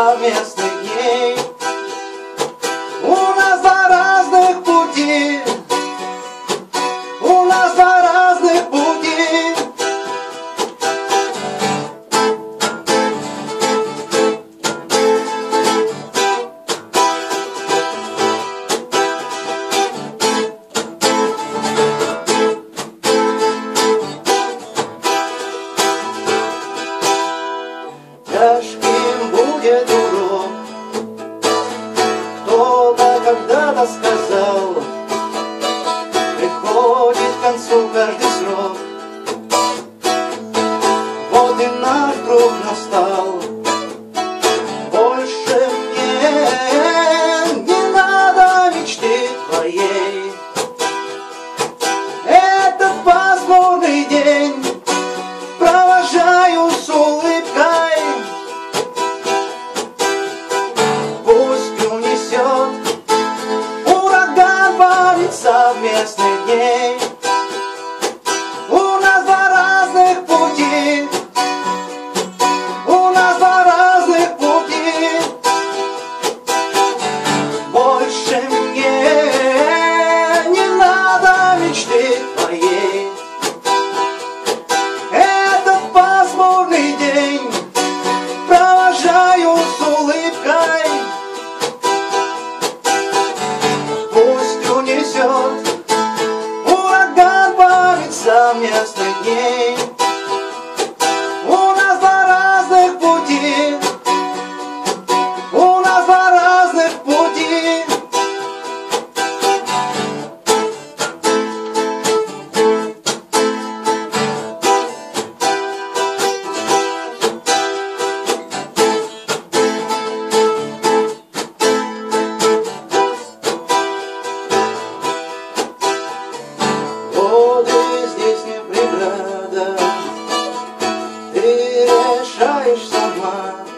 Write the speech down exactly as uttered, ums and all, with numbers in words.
я вместо ей. У нас два разных пути, у нас два разных пути. Тяжким будет урок. Кто-то когда-то сказал, приходит к концу каждый срок. Вот и наш друг настал. Больше мне не надо мечты твоей. Этот пасмурный день провожаю с улыбкой. Совместных дней. У нас два разных пути, у нас два разных пути. Больше мне не надо мечты твоей. Этот пасмурный день провожаю с улыбкой. Ураган парит совместных дней. У нас два разных пути, у нас два разных пути. Ты решаешь сама.